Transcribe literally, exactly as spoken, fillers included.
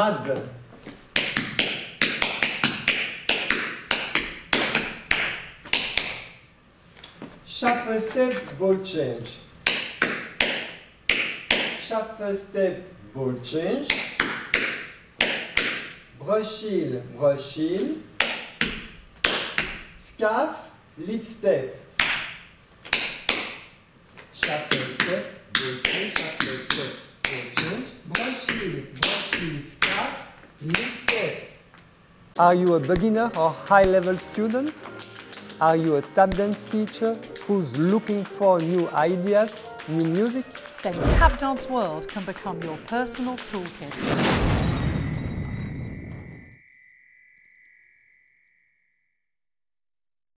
B R A D. Shuffle step, ball change. Shuffle step, ball change. Brush heel, brush heel. Scarf, lip step. Shuffle step, ball change, shuffle step, ball change. Brush heel, brush heel, scarf, lip step. Are you a beginner or high-level student? Are you a tap dance teacher who's looking for new ideas, new music? Then Tap Dance World can become your personal toolkit.